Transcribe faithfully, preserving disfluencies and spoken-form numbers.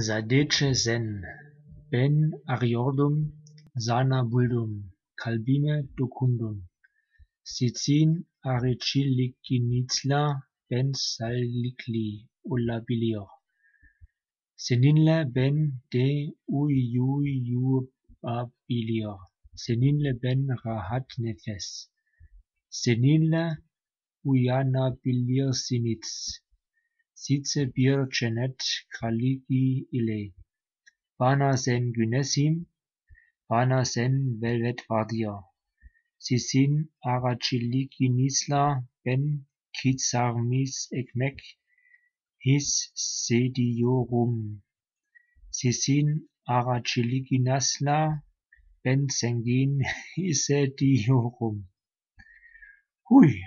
Sadece sen, ben arıyordum, sana buldum, kalbime dokundun. Sizin arıcılıkınızla ben sağlıklı olabiliyor. Seninle ben de uyuyabiliyor. Seninle ben rahat nefes. Seninle uyanabilirsiniz. Size bir cennet kraliçi ile. Bana sen güneşim, bana sen velvet vardiyor. Sizin aracılığınızla ben kitsarmış ekmek hissediyorum. Sizin aracılığınızla ben zengin hissediyorum. Hui.